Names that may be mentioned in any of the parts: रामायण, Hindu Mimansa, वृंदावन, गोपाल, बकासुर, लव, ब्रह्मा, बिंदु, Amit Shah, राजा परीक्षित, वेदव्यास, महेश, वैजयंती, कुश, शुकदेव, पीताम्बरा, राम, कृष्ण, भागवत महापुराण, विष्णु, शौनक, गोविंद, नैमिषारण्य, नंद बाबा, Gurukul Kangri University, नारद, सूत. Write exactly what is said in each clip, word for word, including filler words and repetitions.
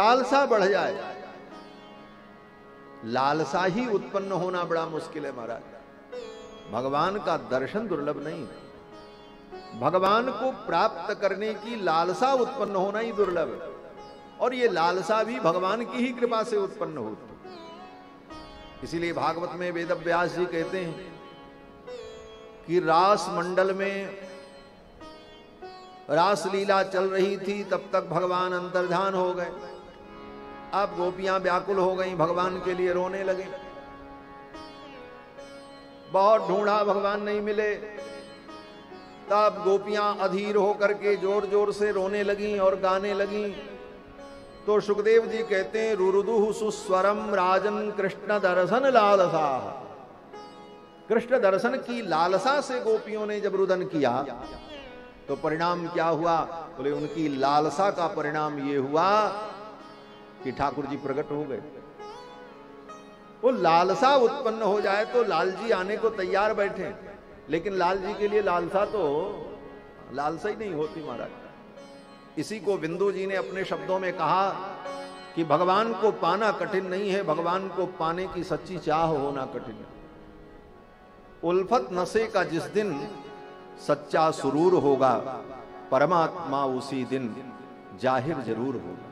लालसा बढ़ जाए, लालसा ही उत्पन्न होना बड़ा मुश्किल है महाराज। भगवान का दर्शन दुर्लभ नहीं है, भगवान को प्राप्त करने की लालसा उत्पन्न होना ही दुर्लभ है, और ये लालसा भी भगवान की ही कृपा से उत्पन्न होती है। इसीलिए भागवत में वेदव्यास जी कहते हैं कि रास मंडल में रास लीला चल रही थी, तब तक भगवान अंतर्धान हो गए। अब गोपियां व्याकुल हो गईं, भगवान के लिए रोने लगे। बहुत ढूंढा, भगवान नहीं मिले। तब गोपियां अधीर होकर के जोर जोर से रोने लगीं और गाने लगीं। तो शुकदेव जी कहते हैं, रुरुदुः सुस्वरम राजन कृष्ण दर्शन लालसा। कृष्ण दर्शन की लालसा से गोपियों ने जब रुदन किया तो परिणाम क्या हुआ? बोले उनकी लालसा का परिणाम ये हुआ कि ठाकुर जी प्रकट हो गए। वो लालसा उत्पन्न हो जाए तो लाल जी आने को तैयार बैठे, लेकिन लाल जी के लिए लालसा तो लालसा ही नहीं होती महाराज। इसी को बिंदु जी ने अपने शब्दों में कहा कि भगवान को पाना कठिन नहीं है, भगवान को पाने की सच्ची चाह होना कठिन है। उल्फत नशे का जिस दिन सच्चा सुरूर होगा, परमात्मा उसी दिन जाहिर जरूर होगा।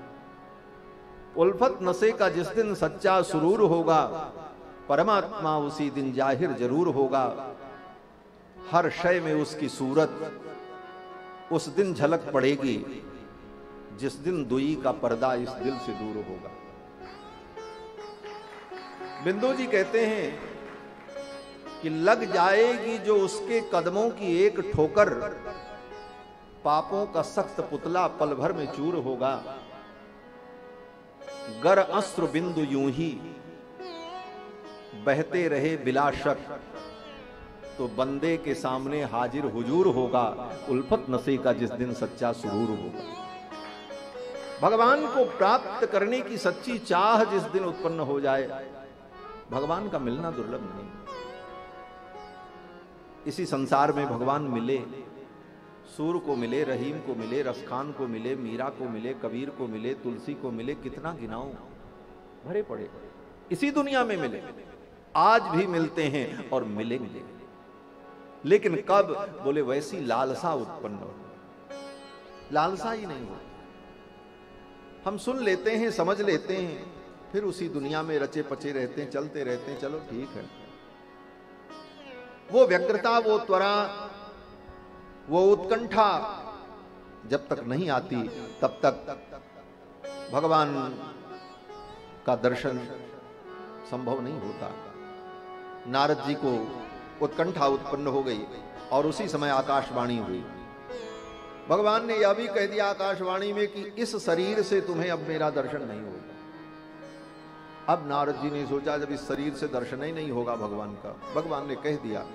उल्फत नशे का जिस दिन सच्चा सुरूर होगा, परमात्मा उसी दिन जाहिर जरूर होगा। हर शय में उसकी सूरत उस दिन झलक पड़ेगी, जिस दिन दुई का पर्दा इस दिल से दूर होगा। बिंदु जी कहते हैं कि लग जाएगी जो उसके कदमों की एक ठोकर, पापों का सख्त पुतला पल भर में चूर होगा। गर अस्त्र बिंदु यूं ही बहते रहे बिला शक, तो बंदे के सामने हाजिर हुजूर होगा। उल्फत नशे का जिस दिन सच्चा सुरूर होगा, भगवान को प्राप्त करने की सच्ची चाह जिस दिन उत्पन्न हो जाए, भगवान का मिलना दुर्लभ नहीं। इसी संसार में भगवान मिले, सूर को मिले, रहीम को मिले, रसखान को मिले, मीरा को मिले, कबीर को मिले, तुलसी को मिले, कितना गिनाऊं, भरे पड़े। इसी दुनिया में मिले, आज भी मिलते हैं और मिलेंगे, लेकिन कब? बोले वैसी लालसा उत्पन्न हो, लालसा ही नहीं हो। हम सुन लेते हैं, समझ लेते हैं, फिर उसी दुनिया में रचे पचे रहते हैं, चलते रहते हैं। चलो ठीक है, वो व्यग्रता, वो त्वरा, वो उत्कंठा जब तक नहीं आती, तब तक भगवान का दर्शन संभव नहीं होता। नारद जी को उत्कंठा उत्पन्न हो गई और उसी समय आकाशवाणी हुई। भगवान ने यह भी कह दिया आकाशवाणी में कि इस शरीर से तुम्हें अब मेरा दर्शन नहीं होगा। अब नारद जी ने सोचा, जब इस शरीर से दर्शन ही नहीं होगा भगवान का, भगवान ने कह दिया,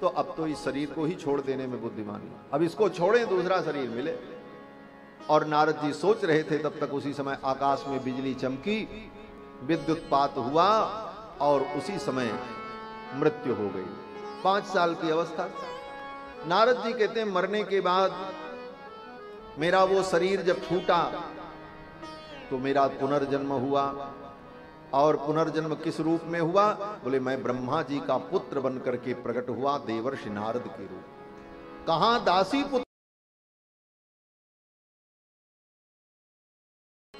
तो अब तो इस शरीर को ही छोड़ देने में बुद्धिमानी, अब इसको छोड़ें, दूसरा शरीर मिले। और नारद जी सोच रहे थे, तब तक उसी समय आकाश में बिजली चमकी, विद्युत्पात हुआ और उसी समय मृत्यु हो गई। पांच साल की अवस्था। नारद जी कहते हैं, मरने के बाद मेरा वो शरीर जब छूटा तो मेरा पुनर्जन्म हुआ। और पुनर्जन्म किस रूप में हुआ? बोले मैं ब्रह्मा जी का पुत्र बन करके प्रकट हुआ, देवर्षि नारद के रूप। कहां दासी पुत्र?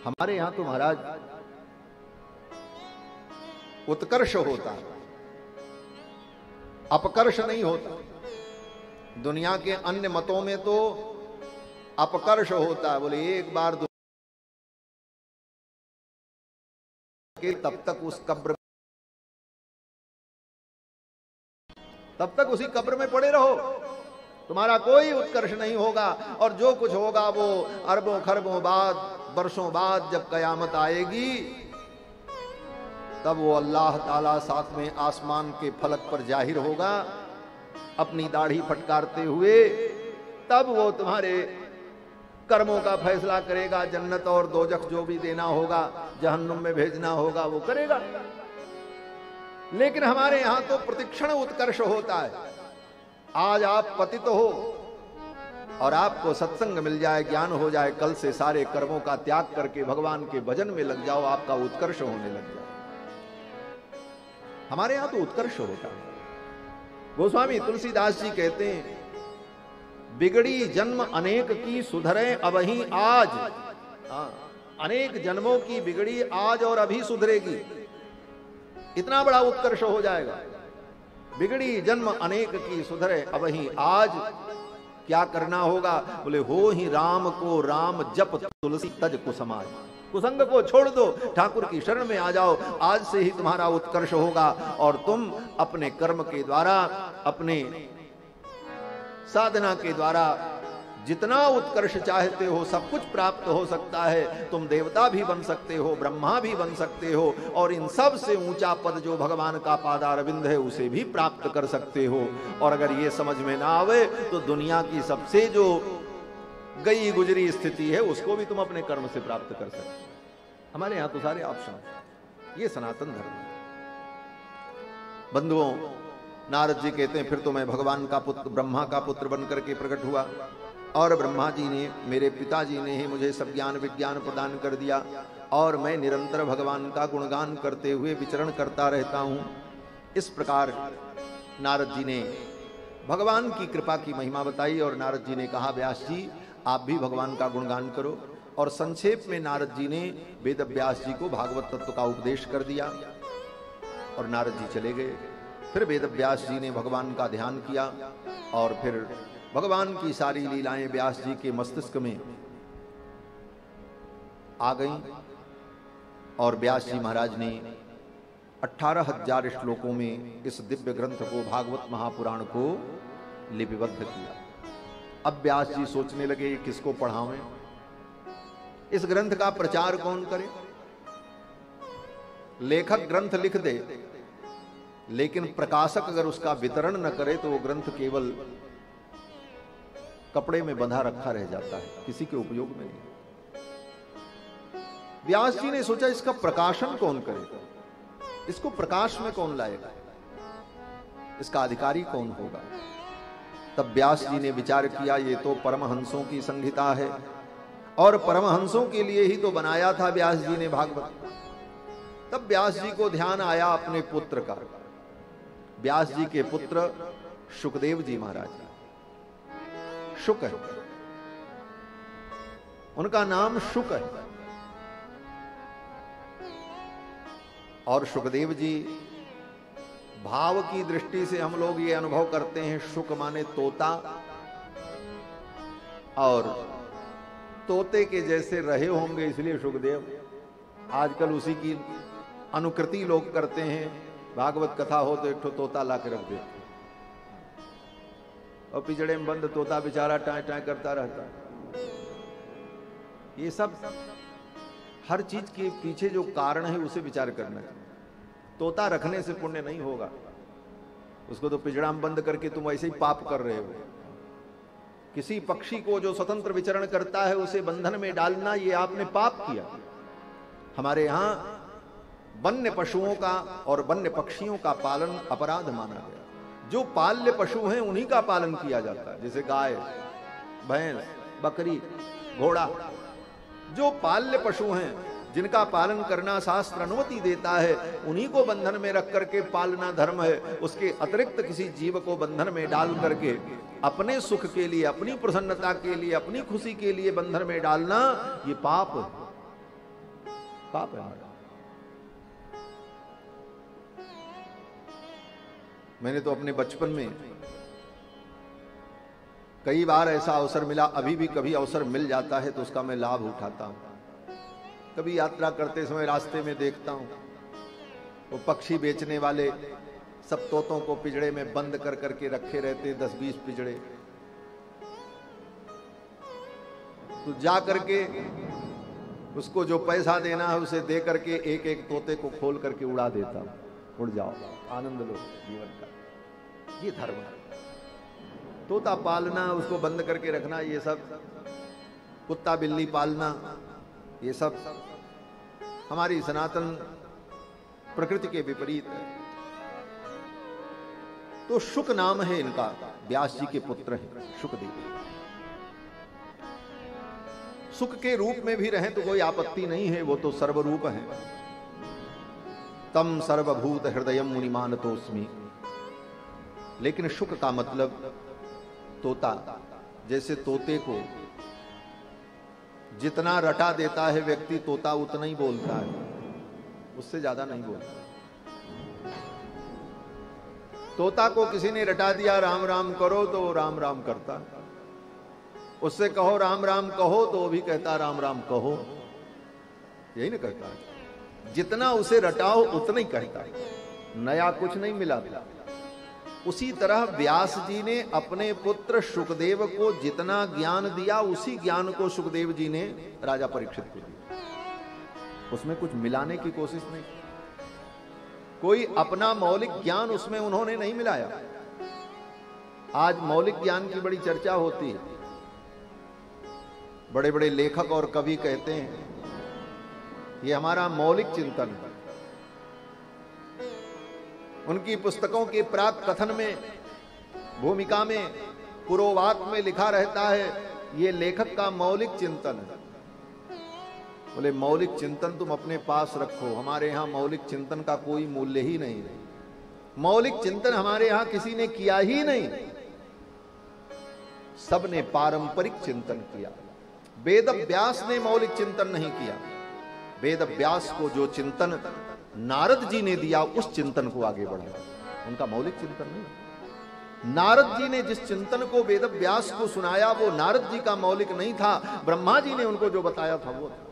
हमारे यहां तो महाराज उत्कर्ष होता, अपकर्ष नहीं होता। दुनिया के अन्य मतों में तो अपकर्ष होता है। बोले एक बार के तब तक उस कब्र तब तक उसी कब्र में पड़े रहो, तुम्हारा कोई उत्कर्ष नहीं होगा। और जो कुछ होगा वो अरबों खरबों बाद, वर्षों बाद जब कयामत आएगी, तब वो अल्लाह ताला साथ में आसमान के फलक पर जाहिर होगा, अपनी दाढ़ी फटकारते हुए। तब वो तुम्हारे कर्मों का फैसला करेगा, जन्नत और दोजख जो भी देना होगा, जहन्नुम में भेजना होगा, वो करेगा। लेकिन हमारे यहां तो प्रतिक्षण उत्कर्ष होता है। आज आप पतित हो, और आपको सत्संग मिल जाए, ज्ञान हो जाए, कल से सारे कर्मों का त्याग करके भगवान के भजन में लग जाओ, आपका उत्कर्ष होने लग जाए। हमारे यहां तो उत्कर्ष होता है। गोस्वामी तुलसीदास जी कहते हैं, बिगड़ी जन्म अनेक की सुधरे अबही आज। आ, अनेक जन्मों की बिगड़ी आज और अभी सुधरेगी, इतना बड़ा उत्कर्ष हो जाएगा। बिगड़ी जन्म अनेक की सुधरे अबही आज। क्या करना होगा? बोले, हो ही राम को राम जप तुलसी तज कुसमाज। कुसंग को छोड़ दो, ठाकुर की शरण में आ जाओ, आज से ही तुम्हारा उत्कर्ष होगा। और तुम अपने कर्म के द्वारा, अपने साधना के द्वारा जितना उत्कर्ष चाहते हो सब कुछ प्राप्त हो सकता है। तुम देवता भी बन सकते हो, ब्रह्मा भी बन सकते हो, और इन सब से ऊंचा पद जो भगवान का पादारविंद है उसे भी प्राप्त कर सकते हो। और अगर ये समझ में ना आवे तो दुनिया की सबसे जो गई गुजरी स्थिति है उसको भी तुम अपने कर्म से प्राप्त कर सकते हो। हमारे यहाँ तो सारे ऑप्शन। ये सनातन धर्म। बंधुओं, नारद जी कहते हैं, फिर तो मैं भगवान का पुत्र, ब्रह्मा का पुत्र बनकर के प्रकट हुआ, और ब्रह्मा जी ने, मेरे पिताजी ने ही मुझे सब ज्ञान विज्ञान प्रदान कर दिया, और मैं निरंतर भगवान का गुणगान करते हुए विचरण करता रहता हूँ। इस प्रकार नारद जी ने भगवान की कृपा की महिमा बताई। और नारद जी ने कहा, व्यास जी आप भी भगवान का गुणगान करो। और संक्षेप में नारद जी ने वेदव्यास जी को भागवत तत्व का उपदेश कर दिया और नारद जी चले गए। फिर वेदव्यास जी ने भगवान का ध्यान किया और फिर भगवान की सारी लीलाएं व्यास जी के मस्तिष्क में आ गईं। और व्यास जी महाराज ने अठारह हजार श्लोकों में इस दिव्य ग्रंथ को, भागवत महापुराण को लिपिबद्ध किया। अब व्यास जी सोचने लगे, किसको पढ़ावें, इस ग्रंथ का प्रचार कौन करे। लेखक ग्रंथ लिख दे लेकिन प्रकाशक अगर उसका वितरण न करे तो वो ग्रंथ केवल कपड़े में बंधा रखा रह जाता है, किसी के उपयोग में नहीं। व्यास जी ने सोचा, इसका प्रकाशन कौन करेगा, इसको प्रकाश में कौन लाएगा, इसका अधिकारी कौन होगा। तब व्यास जी ने विचार किया, ये तो परमहंसों की संहिता है और परमहंसों के लिए ही तो बनाया था व्यास जी ने भागवत। तब व्यास जी को ध्यान आया अपने पुत्र का। व्यास जी के पुत्र शुकदेव जी महाराज, शुक है उनका नाम, शुक है। और शुकदेव जी, भाव की दृष्टि से हम लोग ये अनुभव करते हैं, शुक माने तोता, और तोते के जैसे रहे होंगे इसलिए शुकदेव। आजकल उसी की अनुकृति लोग करते हैं, भागवत कथा हो तो एक तोता ला के रख देते और पिजड़े में बंद तोता बेचारा टाय टाय करता रहता है। ये सब, हर चीज के पीछे जो कारण है उसे विचार करना चाहिए। तोता रखने से पुण्य नहीं होगा, उसको तो पिजड़ा में बंद करके तुम ऐसे ही पाप कर रहे हो। किसी पक्षी को जो स्वतंत्र विचरण करता है उसे बंधन में डालना, ये आपने पाप किया। हमारे यहाँ वन्य पशुओं का और वन्य पक्षियों का पालन अपराध माना गया। जो पाल्य पशु हैं उन्हीं का पालन किया जाता है, जैसे गाय, भैंस, बकरी, घोड़ा। जो पाल्य पशु हैं, जिनका पालन करना शास्त्र अनुमति देता है, उन्हीं को बंधन में रख करके पालना धर्म है। उसके अतिरिक्त किसी जीव को बंधन में डाल करके अपने सुख के लिए, अपनी प्रसन्नता के लिए, अपनी खुशी के लिए बंधन में डालना, ये पाप है, पाप है। मैंने तो अपने बचपन में कई बार ऐसा अवसर मिला, अभी भी कभी अवसर मिल जाता है तो उसका मैं लाभ उठाता हूं। कभी यात्रा करते समय रास्ते में देखता हूं वो पक्षी बेचने वाले सब तोतों को पिजड़े में बंद कर करके रखे रहते, दस बीस पिजड़े। तो जा करके उसको जो पैसा देना है उसे दे करके एक एक तोते को खोल करके उड़ा देता हूं, उड़ जाओ, आनंद लो जीवन का। ये धर्म है। तोता पालना, उसको बंद करके रखना, ये सब, कुत्ता बिल्ली पालना, ये सब हमारी सनातन प्रकृति के विपरीत है। तो शुक नाम है इनका, व्यास जी के पुत्र हैं शुकदेव। सुख के रूप में भी रहें तो कोई आपत्ति नहीं है, वो तो सर्वरूप है। तम सर्वभूत हृदय मुनिमान तोस्मी। लेकिन शुक का मतलब तोता, जैसे तोते को जितना रटा देता है व्यक्ति तोता उतना ही बोलता है, उससे ज्यादा नहीं बोलता। तोता को किसी ने रटा दिया राम राम करो तो राम राम करता, उससे कहो राम राम कहो तो वो भी कहता राम राम कहो, यही ना कहता है। जितना उसे रटाओ उतना ही कहता है, नया कुछ नहीं मिला। उसी तरह व्यास जी ने अपने पुत्र शुकदेव को जितना ज्ञान दिया उसी ज्ञान को शुकदेव जी ने राजा परीक्षित को दिया, उसमें कुछ मिलाने की कोशिश नहीं, कोई अपना मौलिक ज्ञान उसमें उन्होंने नहीं मिलाया। आज मौलिक ज्ञान की बड़ी चर्चा होती है, बड़े बड़े लेखक और कवि कहते हैं ये हमारा मौलिक चिंतन है। उनकी पुस्तकों के प्राक कथन में, भूमिका में, पुरोवाक में लिखा रहता है ये लेखक का मौलिक चिंतन है। बोले मौलिक चिंतन तुम अपने पास रखो, हमारे यहाँ मौलिक चिंतन का कोई मूल्य ही नहीं है, मौलिक चिंतन हमारे यहाँ किसी ने किया ही नहीं, सबने पारंपरिक चिंतन किया। वेदव्यास ने मौलिक चिंतन नहीं किया, वेदव्यास को जो चिंतन नारद जी ने दिया उस चिंतन को आगे बढ़ाया, उनका मौलिक चिंतन नहीं। नारद जी ने जिस चिंतन को वेदव्यास को सुनाया वो नारद जी का मौलिक नहीं था, ब्रह्मा जी ने उनको जो बताया था वो था।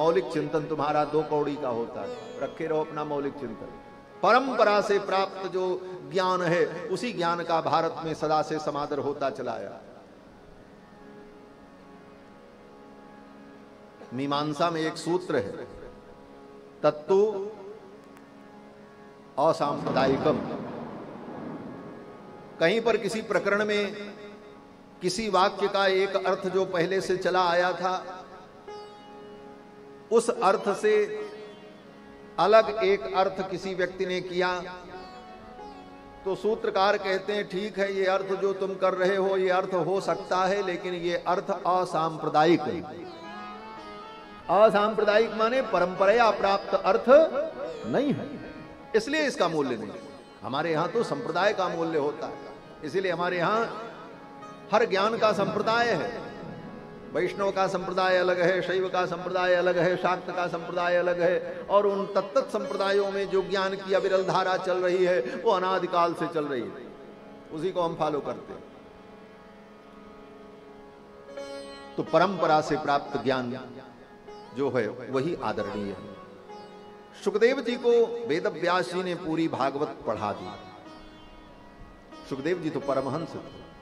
मौलिक चिंतन तुम्हारा दो कौड़ी का होता है, रखे रहो अपना मौलिक चिंतन। परंपरा से प्राप्त जो ज्ञान है उसी ज्ञान का भारत में सदा से समादर होता चलाया। मीमांसा में एक सूत्र है, तत्तु असांप्रदायिकम। कहीं पर किसी प्रकरण में किसी वाक्य का एक अर्थ जो पहले से चला आया था उस अर्थ से अलग एक अर्थ किसी व्यक्ति ने किया तो सूत्रकार कहते हैं ठीक है, ये अर्थ जो तुम कर रहे हो ये अर्थ हो सकता है, लेकिन ये अर्थ असांप्रदायिक है। असांप्रदायिक माने परंपरा प्राप्त अर्थ नहीं है, इसलिए इसका मूल्य नहीं। हमारे यहां तो संप्रदाय का मूल्य होता है, इसीलिए हमारे यहां हर ज्ञान का संप्रदाय है। वैष्णव का संप्रदाय अलग है, शैव का संप्रदाय अलग है, शाक्त का संप्रदाय अलग है, और उन तत्त संप्रदायों में जो ज्ञान की अविरल धारा चल रही है वो अनादिकाल से चल रही है, उसी को हम फॉलो करते हैं। तो परंपरा से प्राप्त ज्ञान जो है वही आदरणीय है। शुकदेव जी को वेदव्यास जी ने पूरी भागवत पढ़ा दी। शुकदेव जी तो परमहंस थे,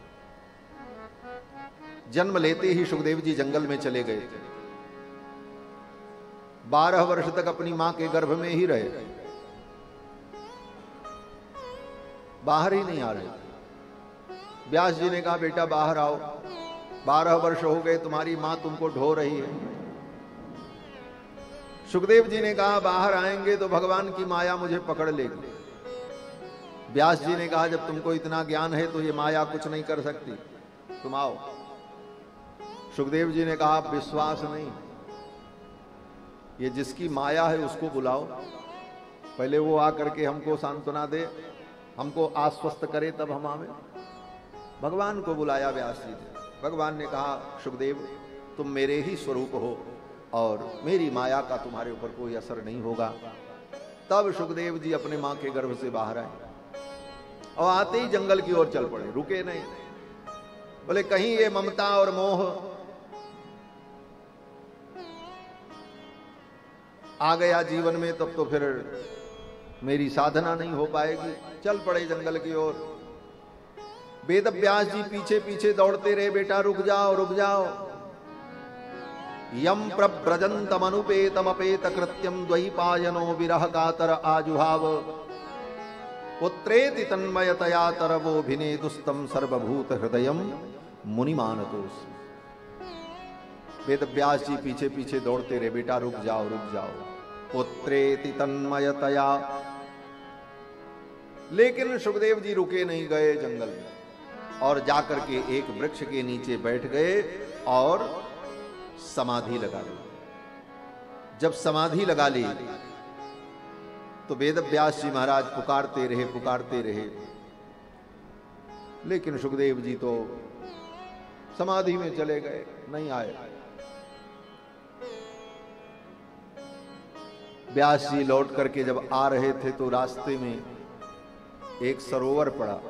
जन्म लेते ही शुकदेव जी जंगल में चले गए, बारह वर्ष तक अपनी मां के गर्भ में ही रहे, बाहर ही नहीं आ रहे। व्यास जी ने कहा बेटा बाहर आओ, बारह वर्ष हो गए तुम्हारी मां तुमको ढो रही है। शुकदेव जी ने कहा बाहर आएंगे तो भगवान की माया मुझे पकड़ लेगी। व्यास जी ने कहा जब तुमको इतना ज्ञान है तो ये माया कुछ नहीं कर सकती, तुम आओ। सुखदेव जी ने कहा विश्वास नहीं, ये जिसकी माया है उसको बुलाओ, पहले वो आकर के हमको सांत्वना दे, हमको आश्वस्त करे तब हम आवे। भगवान को बुलाया व्यास जी ने, भगवान ने कहा सुखदेव तुम मेरे ही स्वरूप हो और मेरी माया का तुम्हारे ऊपर कोई असर नहीं होगा। तब सुखदेव जी अपने माँ के गर्भ से बाहर आए और आते ही जंगल की ओर चल पड़े, रुके नहीं। बोले कहीं ये ममता और मोह आ गया जीवन में तब तो फिर मेरी साधना नहीं हो पाएगी। चल पड़े जंगल की ओर, वेदव्यास जी पीछे पीछे दौड़ते रहे, बेटा रुक जाओ रुक जाओ। यम प्रव्रजंतम अनुपेतम अपेत कृत्यम द्वैपायनो विरह कातर आजुहाव पुत्रेति तन्मयतया तरवोभिनेदुस्तम सर्वभूत हृदयम मुनिमानतोस। वेदव्यास जी पीछे पीछे दौड़ते रहे, बेटा रुक जाओ रुक जाओ, पुत्रेति तन्मयतया। लेकिन सुखदेव जी रुके नहीं, गए जंगल में। और जाकर के एक वृक्ष के नीचे बैठ गए और समाधि लगा ली। जब समाधि लगा ली तो वेदव्यास जी महाराज पुकारते रहे पुकारते रहे, लेकिन शुकदेव जी तो समाधि में चले गए, नहीं आए। व्यास जी लौट करके जब आ रहे थे तो रास्ते में एक सरोवर पड़ा।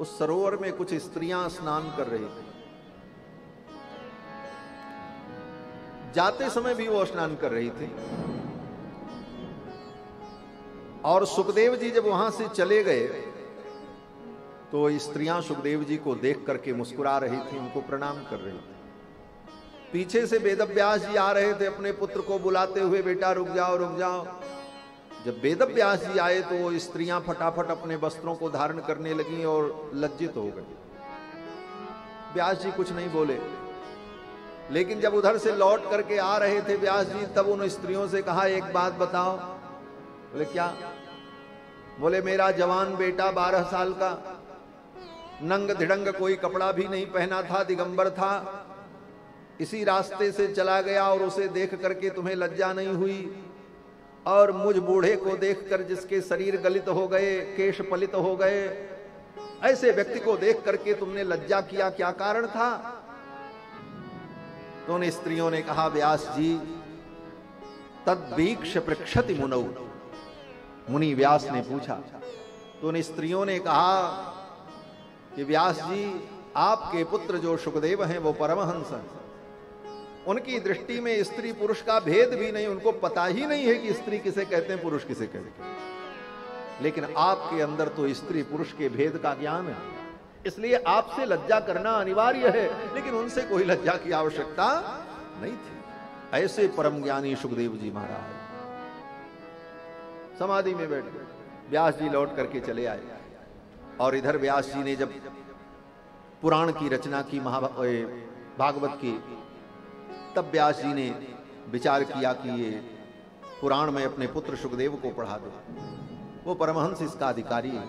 उस सरोवर में कुछ स्त्रियां स्नान कर रही थी। जाते समय भी वो स्नान कर रही थी। और शुकदेव जी जब वहां से चले गए तो स्त्रियां शुकदेव जी को देख करके मुस्कुरा रही थी, उनको प्रणाम कर रही थी। पीछे से वेदव्यास जी आ रहे थे अपने पुत्र को बुलाते हुए, बेटा रुक जाओ रुक जाओ। जब वेदव्यास जी आए तो वो स्त्रियां फटाफट अपने वस्त्रों को धारण करने लगीं और लज्जित हो गई। व्यास जी कुछ नहीं बोले, लेकिन जब उधर से लौट करके आ रहे थे व्यास जी, तब उन स्त्रियों से कहा, एक बात बताओ। बोले क्या? बोले मेरा जवान बेटा बारह साल का, नंग धिड़ंग कोई कपड़ा भी नहीं पहना था, दिगंबर था, इसी रास्ते से चला गया और उसे देख करके तुम्हें लज्जा नहीं हुई? और मुझ बूढ़े को देखकर जिसके शरीर गलित हो गए, केश पलित हो गए, ऐसे व्यक्ति को देख करके तुमने लज्जा किया, क्या कारण था? तो उन स्त्रियों ने कहा, व्यास जी तद्वीक्ष पृक्षति मुनौ। मुनि व्यास ने पूछा, तो उन स्त्रियों ने कहा कि व्यास जी आपके पुत्र जो शुकदेव हैं वो परमहंस हैं। उनकी दृष्टि में स्त्री पुरुष का भेद भी नहीं, उनको पता ही नहीं है कि स्त्री किसे कहते हैं पुरुष किसे कहते हैं। लेकिन आपके अंदर तो स्त्री पुरुष के भेद का ज्ञान है, इसलिए आपसे लज्जा करना अनिवार्य है। लेकिन उनसे कोई लज्जा की आवश्यकता नहीं थी। ऐसे परम ज्ञानी शुकदेव जी महाराज समाधि में बैठ गए। व्यास जी लौट करके चले आए। और इधर व्यास जी ने जब पुराण की रचना की, भागवत की, तब व्यास जी ने विचार किया कि ये पुराण में अपने पुत्र शुकदेव को पढ़ा दो, वो परमहंस इसका अधिकारी है।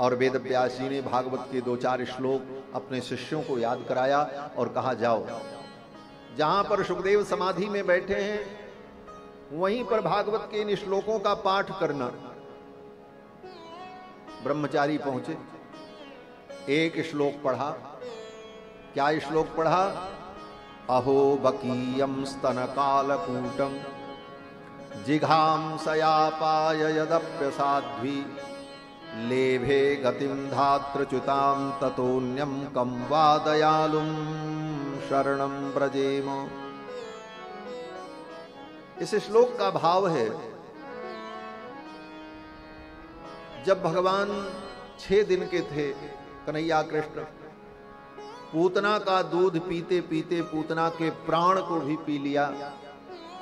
और वेदव्यास जी ने भागवत के दो चार श्लोक अपने शिष्यों को याद कराया और कहा, जाओ जहां पर शुकदेव समाधि में बैठे हैं वहीं पर भागवत के इन श्लोकों का पाठ करना। ब्रह्मचारी पहुंचे, एक श्लोक पढ़ा। क्या श्लोक पढ़ा? अहो बकीयं स्तनकालकूटं जिघांसयापाय यदप्यसाध्वी लेभे गतिं धात्रच्युतां ततोऽन्यं कं वा दयालुं शरणं व्रजेम। इस श्लोक का भाव है, जब भगवान छह दिन के थे कन्हैया कृष्ण, पूतना का दूध पीते पीते पूतना के प्राण को भी पी लिया।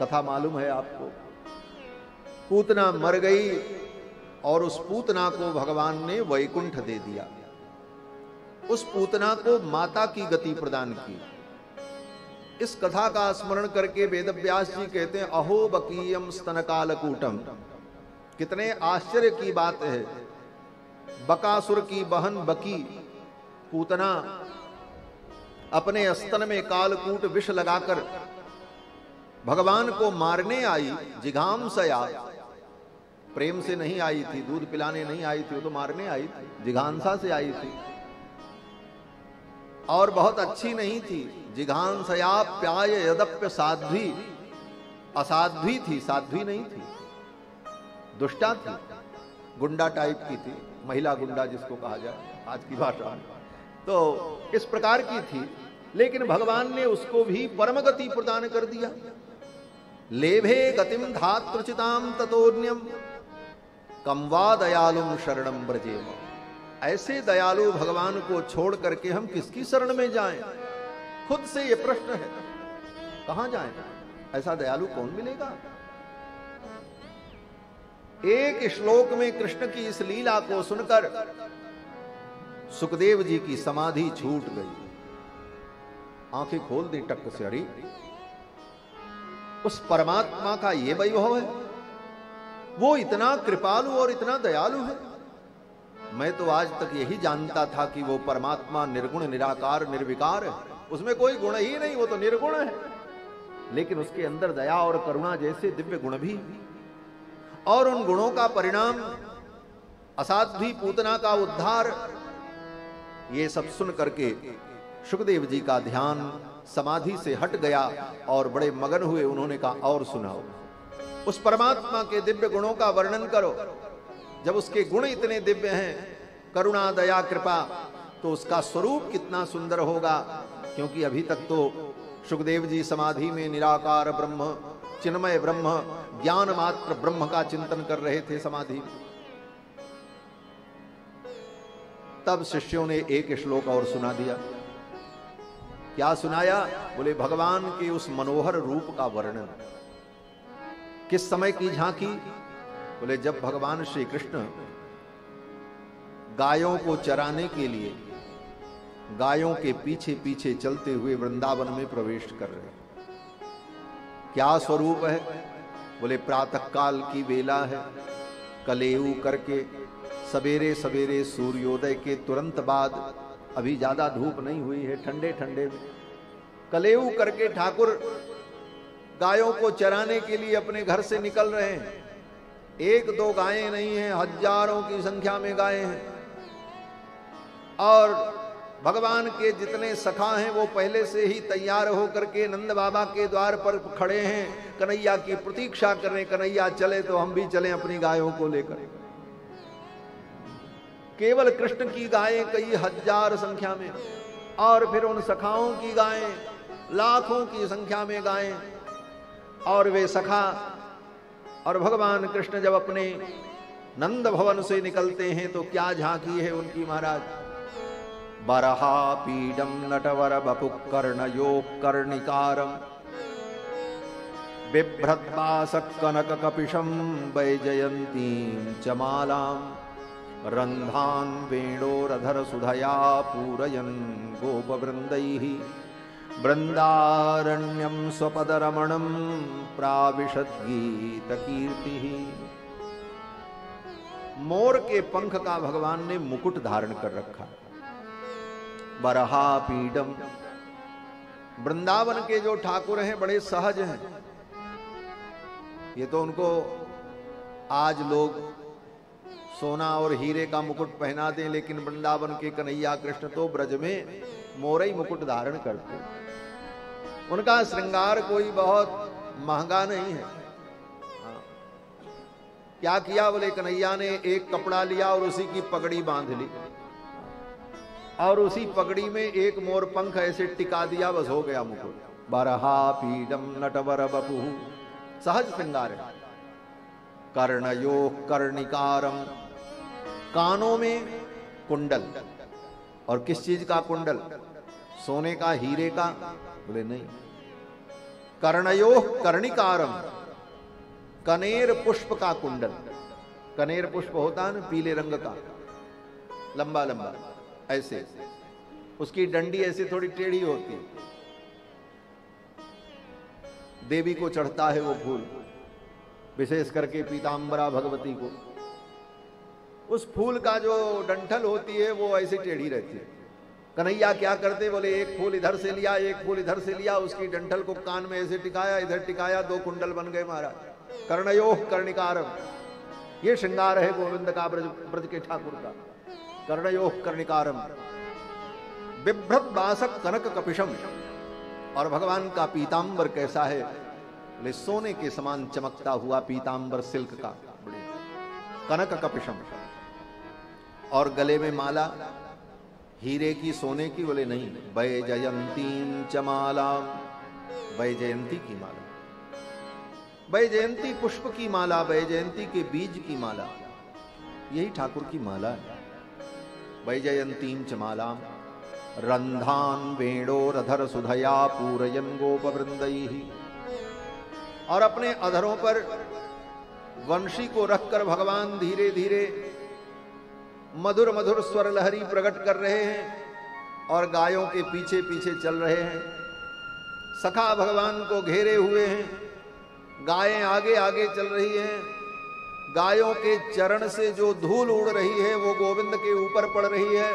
कथा मालूम है आपको। पूतना मर गई और उस पूतना को भगवान ने वैकुंठ दे दिया। उस पूतना को माता की गति प्रदान की। इस कथा का स्मरण करके वेदव्यास जी कहते हैं, अहो बकीयम स्तनकालकूटम। कितने आश्चर्य की बात है। बकासुर की बहन बकी पूतना अपने स्तन में कालकूट विष लगाकर भगवान को मारने आई। जिघांसया, प्रेम से नहीं आई थी, दूध पिलाने नहीं आई थी, वो तो मारने आई थी, जिघांसा से आई थी। और बहुत अच्छी नहीं थी। जिघांसया प्याय यदप्य साध्वी, असाध्वी थी, साध्वी नहीं थी, दुष्टा थी, गुंडा टाइप की थी, महिला गुंडा जिसको कहा जाए आज की भाषा में, तो इस प्रकार की थी। लेकिन भगवान ने उसको भी परम गति प्रदान कर दिया। लेभे गतिम धात्रचिताम ततोन्यम कम्वा दयालुम शरणम व्रजेम। ऐसे दयालु भगवान को छोड़ करके हम किसकी शरण में जाएं? खुद से ये प्रश्न है, कहां जाएं? ऐसा दयालु कौन मिलेगा? एक श्लोक में कृष्ण की इस लीला को सुनकर शुकदेव जी की समाधि छूट गई। आंखें खोल दी टक से, हरी उस परमात्मा का यह वैभव है, वो इतना कृपालु और इतना दयालु है। मैं तो आज तक यही जानता था कि वो परमात्मा निर्गुण निराकार निर्विकार है, उसमें कोई गुण ही नहीं, वो तो निर्गुण है, लेकिन उसके अंदर दया और करुणा जैसे दिव्य गुण भी, और उन गुणों का परिणाम असाध्वी पूतना का उद्धार, ये सब सुन करके शुकदेव जी का ध्यान समाधि से हट गया और बड़े मगन हुए। उन्होंने कहा और सुनाओ, उस परमात्मा के दिव्य गुणों का वर्णन करो। जब उसके गुण इतने दिव्य हैं, करुणा दया कृपा, तो उसका स्वरूप कितना सुंदर होगा। क्योंकि अभी तक तो शुकदेव जी समाधि में निराकार ब्रह्म, चिन्मय ब्रह्म, ज्ञान मात्र ब्रह्म का चिंतन कर रहे थे समाधि में। तब शिष्यों ने एक श्लोक और सुना दिया। क्या सुनाया? बोले भगवान के उस मनोहर रूप का वर्णन। किस समय की झांकी? बोले जब भगवान श्री कृष्ण गायों को चराने के लिए गायों के पीछे पीछे चलते हुए वृंदावन में प्रवेश कर रहे। क्या स्वरूप है? बोले प्रातः काल की वेला है, कलेऊ करके सवेरे सवेरे सूर्योदय के तुरंत बाद, अभी ज्यादा धूप नहीं हुई है, ठंडे ठंडे में कलेऊ करके ठाकुर गायों को चराने के लिए अपने घर से निकल रहे हैं। एक दो गायें नहीं है, हजारों की संख्या में गायें हैं, और भगवान के जितने सखा हैं वो पहले से ही तैयार होकर के नंद बाबा के द्वार पर खड़े हैं, कन्हैया की प्रतीक्षा कर रहे हैं, कन्हैया चले तो हम भी चलें अपनी गायों को लेकर। केवल कृष्ण की गायें कई हजार संख्या में, और फिर उन सखाओं की गायें लाखों की संख्या में गायें, और वे सखा और भगवान कृष्ण जब अपने नंद भवन से निकलते हैं तो क्या झांकी है उनकी महाराज। बरहा पीडम नटवर बपु कर्णयो कर्णिकारम बिभ्रद्वासक कनक कपिशम वैजयंती चमालाम रंधान वेणोरधर सुधया पूरयन गोपवृंदैहि वृंदारण्यम स्वपदरमणम प्राविशद गीत कीर्ति। मोर के पंख का भगवान ने मुकुट धारण कर रखा। बरहा पीडम, वृंदावन के जो ठाकुर हैं बड़े सहज हैं। ये तो उनको आज लोग सोना और हीरे का मुकुट पहना दें, लेकिन वृंदावन के कन्हैया कृष्ण तो ब्रज में मोरई मुकुट धारण करते। उनका श्रृंगार कोई बहुत महंगा नहीं है। हाँ। क्या किया? बोले कन्हैया ने एक कपड़ा लिया और उसी की पगड़ी बांध ली, और उसी पगड़ी में एक मोर पंख ऐसे टिका दिया, बस हो गया मुकुट। बरहा पीडम नटवर बपु, सहज श्रृंगार है। कर्णयो कर्णिकारम, कानों में कुंडल, और किस चीज का कुंडल? सोने का, हीरे का? बोले नहीं। कर्णयो कर्णिकारम, कनेर पुष्प का कुंडल। कनेर पुष्प होता है ना पीले रंग का, लंबा लंबा ऐसे, उसकी डंडी ऐसे थोड़ी टेढ़ी होती है। देवी को चढ़ता है वो फूल, विशेष करके पीताम्बरा भगवती को। उस फूल का जो डंठल होती है वो ऐसे टेढ़ी रहती है। कन्हैया क्या करते? बोले एक फूल इधर से लिया, एक फूल इधर से लिया, उसकी डंठल को कान में ऐसे टिकाया, इधर टिकाया, दो कुंडल बन गए महाराज। कर्णयोः कर्णिकारम, ये श्रृंगार है गोविंद का, ब्रज ब्रज के ठाकुर का। कर्णयोः कर्णिकारम बिभ्रत बासक कनक कपिशम, और भगवान का पीताम्बर कैसा है? बोले सोने के समान चमकता हुआ पीताम्बर, सिल्क का। कनक कपिशम, और गले में माला हीरे की सोने की? बोले नहीं। वैजयंतीम चमाला, वैजयंती की माला, वैजयंती पुष्प की माला, वैजयंती के बीज की माला, यही ठाकुर की माला है। वैजयंतीम चमाला रंधान वेणो रधर सुधया पूरयन गोपवृंदैहि, और अपने अधरों पर वंशी को रखकर भगवान धीरे धीरे मधुर मधुर स्वर लहरी प्रकट कर रहे हैं, और गायों के पीछे पीछे चल रहे हैं। सखा भगवान को घेरे हुए हैं, गायें आगे आगे चल रही हैं, गायों के चरण से जो धूल उड़ रही है वो गोविंद के ऊपर पड़ रही है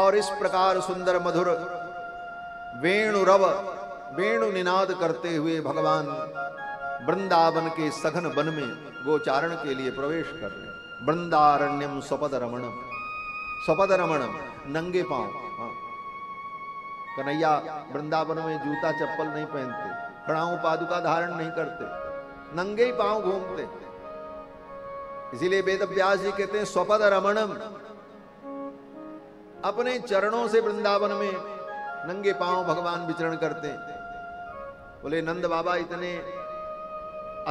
और इस प्रकार सुंदर मधुर वेणु रव वेणु निनाद करते हुए भगवान वृंदावन के सघन वन में गोचारण के लिए प्रवेश कर रहे हैं। वृंदारण्यम स्वपद रमण स्वपद रमण नंगे पांव। हाँ। कन्हैया वृंदावन में जूता चप्पल नहीं पहनते, खड़ाऊ पादुका धारण नहीं करते, नंगे ही पांव घूमते। इसीलिए वेदव्यास जी कहते हैं स्वपद रमणम, अपने चरणों से वृंदावन में नंगे पांव भगवान विचरण करते। बोले नंद बाबा इतने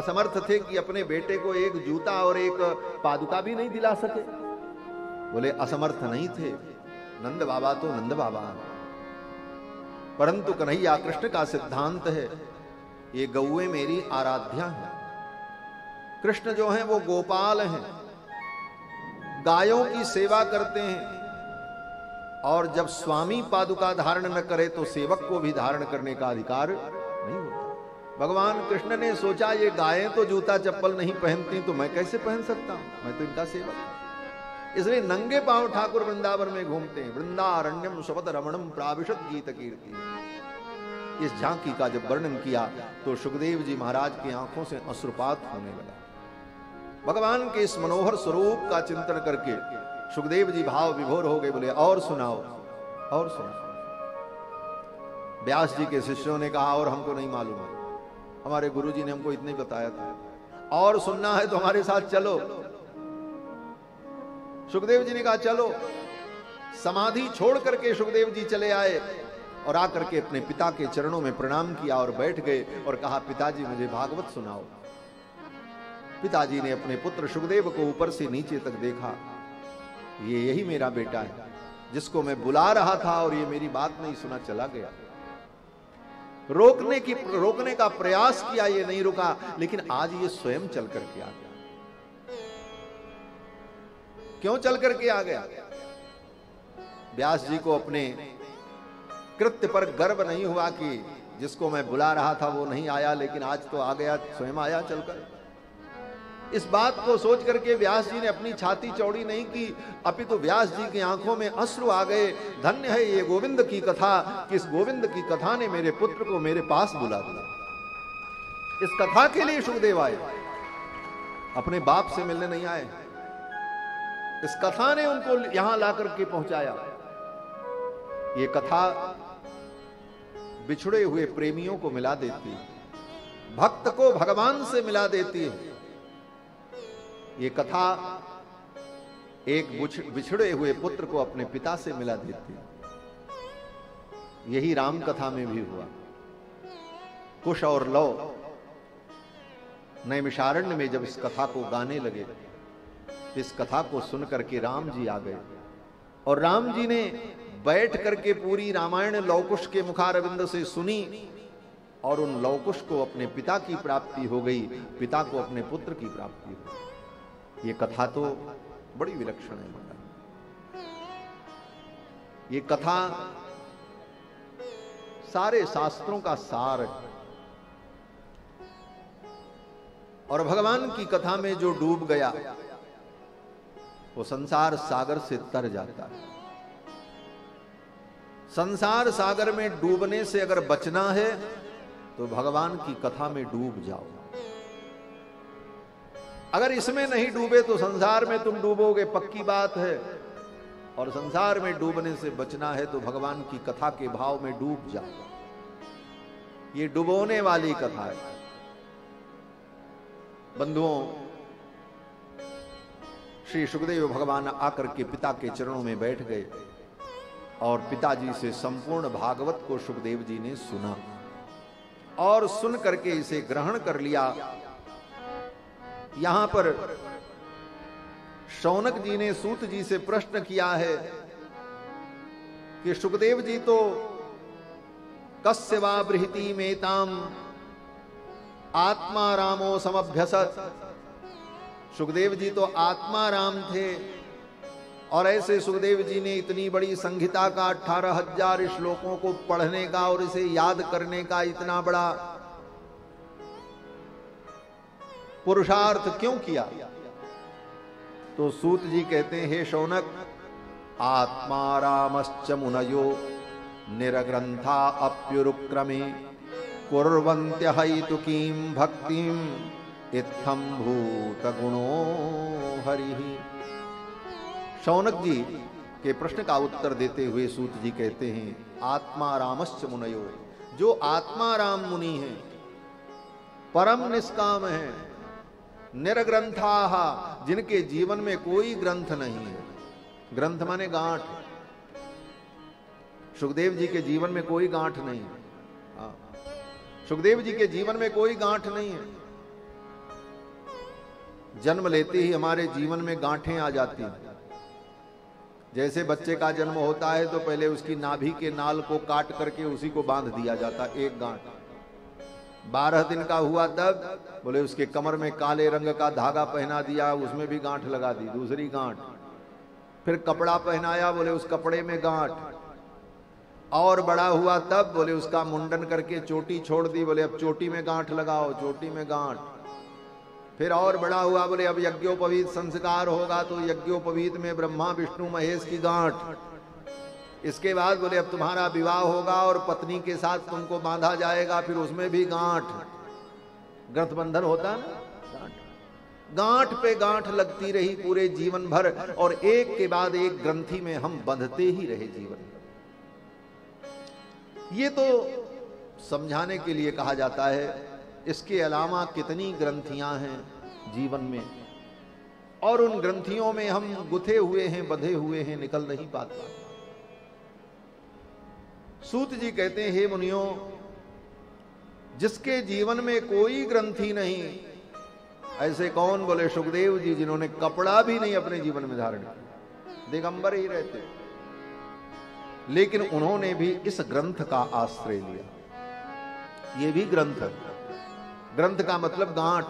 असमर्थ थे कि अपने बेटे को एक जूता और एक पादुका भी नहीं दिला सके। बोले असमर्थ नहीं थे नंद बाबा तो नंद बाबा, परंतु कन्हैया कृष्ण का सिद्धांत है, ये गौए मेरी आराध्या है। कृष्ण जो है वो गोपाल हैं, गायों की सेवा करते हैं और जब स्वामी पादुका धारण न करे तो सेवक को भी धारण करने का अधिकार नहीं होता। भगवान कृष्ण ने सोचा ये गायें तो जूता चप्पल नहीं पहनती तो मैं कैसे पहन सकता हूं, मैं तो इनका सेवक हूं। इसलिए नंगे पांव ठाकुर वृंदावन में घूमते हैं। वृंदारण्यम स्वपद रमणम प्राविशत गीत कीर्ति। इस झांकी का जब वर्णन किया तो शुकदेव जी महाराज की आंखों से अश्रुपात होने लगा। भगवान के इस मनोहर स्वरूप का चिंतन करके शुकदेव जी भाव विभोर हो गए। बोले और सुनाओ और सुनाओ। व्यास जी के शिष्यों ने कहा और हमको नहीं मालूम है, हमारे गुरुजी ने हमको इतने बताया था, और सुनना है तो हमारे साथ चलो। शुकदेव जी ने कहा चलो। समाधि छोड़ करके शुकदेव जी चले आए और आकर के अपने पिता के चरणों में प्रणाम किया और बैठ गए और कहा पिताजी मुझे भागवत सुनाओ। पिताजी ने अपने पुत्र शुकदेव को ऊपर से नीचे तक देखा, ये यही मेरा बेटा है जिसको मैं बुला रहा था और ये मेरी बात नहीं सुना चला गया। रोकने की रोकने का प्रयास किया, ये नहीं रुका, लेकिन आज ये स्वयं चल करके आ गया। क्यों चल करके आ गया? व्यास जी को अपने कृत्य पर गर्व नहीं हुआ कि जिसको मैं बुला रहा था वो नहीं आया, लेकिन आज तो आ गया, स्वयं आया चलकर। इस बात को सोच करके व्यास जी ने अपनी छाती चौड़ी नहीं की, अपितु तो व्यास जी की आंखों में अश्रु आ गए। धन्य है ये गोविंद की कथा कि इस गोविंद की कथा ने मेरे पुत्र को मेरे पास बुला दिया। इस कथा के लिए शुकदेव आए, अपने बाप से मिलने नहीं आए। इस कथा ने उनको यहां ला करके पहुंचाया। ये कथा बिछड़े हुए प्रेमियों को मिला देती है, भक्त को भगवान से मिला देती है। ये कथा एक बिछड़े हुए पुत्र को अपने पिता से मिला देती है। यही राम कथा में भी हुआ। कुश और लव नैमिषारण्य में जब इस कथा को गाने लगे, इस कथा को सुन करके राम जी आ गए और राम जी ने बैठ करके पूरी रामायण लवकुश के मुखारविंद से सुनी और उन लवकुश को अपने पिता की प्राप्ति हो गई, पिता को अपने पुत्र की प्राप्ति हो गई। ये कथा तो बड़ी विलक्षण है। ये कथा सारे शास्त्रों का सार है और भगवान की कथा में जो डूब गया वो संसार सागर से तर जाता है। संसार सागर में डूबने से अगर बचना है तो भगवान की कथा में डूब जाओ। अगर इसमें नहीं डूबे तो संसार में तुम डूबोगे, पक्की बात है। और संसार में डूबने से बचना है तो भगवान की कथा के भाव में डूब जाओ। ये डुबोने वाली कथा है। बंधुओं, श्री शुकदेव भगवान आकर के पिता के चरणों में बैठ गए और पिताजी से संपूर्ण भागवत को शुकदेव जी ने सुना और सुन करके इसे ग्रहण कर लिया। यहां पर शौनक जी ने सूत जी से प्रश्न किया है कि शुकदेव जी तो कस्य वा बृहति मेताम आत्मा रामो समभ्यसत। शुकदेव जी तो आत्मा राम थे और ऐसे सुखदेव जी ने इतनी बड़ी संहिता का अठारह हजार श्लोकों को पढ़ने का और इसे याद करने का इतना बड़ा पुरुषार्थ क्यों किया? तो सूत जी कहते हैं, हे शौनक, आत्मा रामश्च मुनयो निरग्रंथा अप्युरुक्रमे कुर्वन्त्य हैतुकीं भक्तिं इत्थं भूत गुणो हरिः। शौनक जी के प्रश्न का उत्तर देते हुए सूत जी कहते हैं, आत्मा रामश्च मुनयो, जो आत्मा राम मुनि है, परम निष्काम है, निरग्रंथाः, जिनके जीवन में कोई ग्रंथ नहीं है। ग्रंथ माने गांठ। शुकदेव जी के जीवन में कोई गांठ नहीं है। शुकदेव जी के जीवन में कोई गांठ नहीं है। जन्म लेते ही हमारे जीवन में गांठें आ जाती हैं। जैसे बच्चे का जन्म होता है तो पहले उसकी नाभि के नाल को काट करके उसी को बांध दिया जाता, एक गांठ। बारह दिन का हुआ तब बोले उसके कमर में काले रंग का धागा पहना दिया, उसमें भी गांठ लगा दी, दूसरी गांठ। फिर कपड़ा पहनाया, बोले उस कपड़े में गांठ। और बड़ा हुआ तब बोले उसका मुंडन करके चोटी छोड़ दी, बोले अब चोटी में गांठ लगाओ, चोटी में गांठ। फिर और बड़ा हुआ, बोले अब यज्ञोपवीत संस्कार होगा तो यज्ञोपवीत में ब्रह्मा विष्णु महेश की गांठ। इसके बाद बोले अब तुम्हारा विवाह होगा और पत्नी के साथ तुमको बांधा जाएगा, फिर उसमें भी गांठ। ग्रंथ बंधन होता है ना, गांठ गांठ पे गांठ लगती रही पूरे जीवन भर, और एक के बाद एक ग्रंथि में हम बंधते ही रहे जीवन। ये तो समझाने के लिए कहा जाता है। इसके अलावा कितनी ग्रंथियां हैं जीवन में, और उन ग्रंथियों में हम गुथे हुए हैं, बंधे हुए हैं, निकल नहीं पाते। सूत जी कहते हैं, हे मुनियों, जिसके जीवन में कोई ग्रंथि नहीं, ऐसे कौन? बोले शुकदेव जी, जिन्होंने कपड़ा भी नहीं अपने जीवन में धारण किया, दिगंबर ही रहते, लेकिन उन्होंने भी इस ग्रंथ का आश्रय लिया। ये भी ग्रंथ है। ग्रंथ का मतलब गांठ।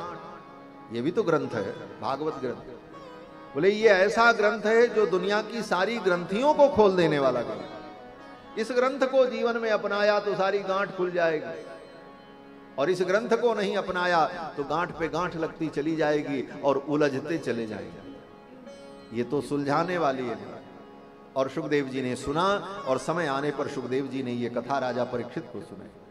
ये भी तो ग्रंथ है, भागवत ग्रंथ। बोले ये ऐसा ग्रंथ है जो दुनिया की सारी ग्रंथियों को खोल देने वाला ग्रंथ। इस ग्रंथ को जीवन में अपनाया तो सारी गांठ खुल जाएगी, और इस ग्रंथ को नहीं अपनाया तो गांठ पे गांठ लगती चली जाएगी और उलझते चले जाएंगे। ये तो सुलझाने वाली है। और शुकदेव जी ने सुना, और समय आने पर शुकदेव जी ने यह कथा राजा परीक्षित को सुनाई।